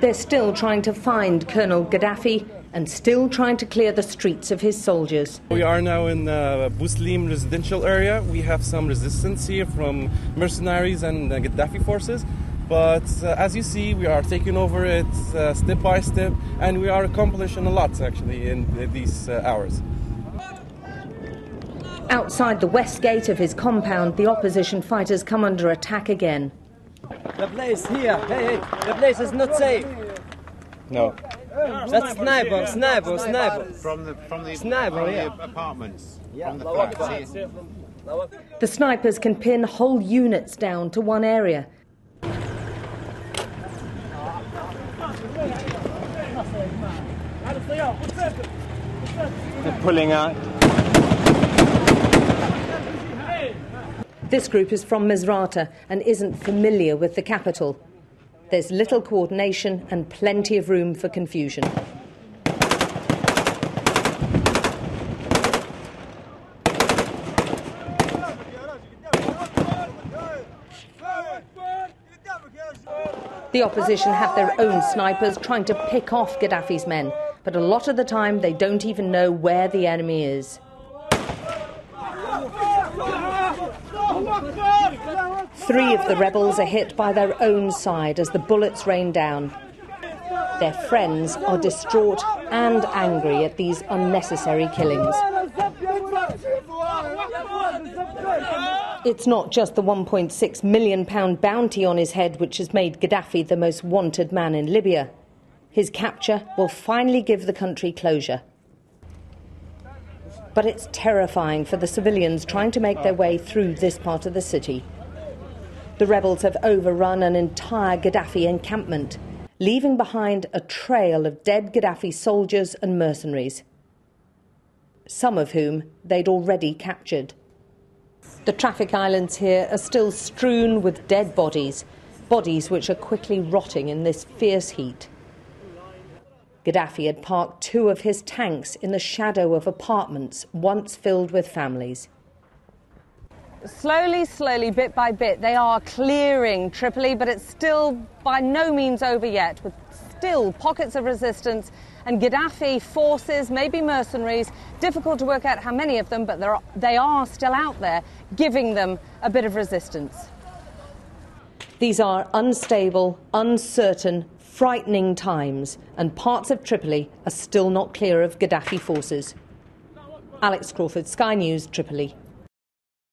They're still trying to find Colonel Gaddafi and still trying to clear the streets of his soldiers. We are now in the Buslim residential area. We have some resistance here from mercenaries and Gaddafi forces. But as you see, we are taking over it step by step, and we are accomplishing a lot, actually, in these hours. Outside the west gate of his compound, the opposition fighters come under attack again. The place here, hey, the place is not safe. No. That's sniper. From the apartments, from the flats. The snipers can pin whole units down to one area. They're pulling out. This group is from Misrata and isn't familiar with the capital. There's little coordination and plenty of room for confusion. The opposition have their own snipers trying to pick off Gaddafi's men, but a lot of the time they don't even know where the enemy is. Three of the rebels are hit by their own side as the bullets rain down. Their friends are distraught and angry at these unnecessary killings. It's not just the £1.6 million bounty on his head which has made Gaddafi the most wanted man in Libya. His capture will finally give the country closure. But it's terrifying for the civilians trying to make their way through this part of the city. The rebels have overrun an entire Gaddafi encampment, leaving behind a trail of dead Gaddafi soldiers and mercenaries, some of whom they'd already captured. The traffic islands here are still strewn with dead bodies, bodies which are quickly rotting in this fierce heat. Gaddafi had parked two of his tanks in the shadow of apartments once filled with families. Slowly, slowly, bit by bit, they are clearing Tripoli, but it's still by no means over yet, with still pockets of resistance and Gaddafi forces, maybe mercenaries, difficult to work out how many of them, but they are still out there, giving them a bit of resistance. These are unstable, uncertain, frightening times, and parts of Tripoli are still not clear of Gaddafi forces. Alex Crawford, Sky News, Tripoli.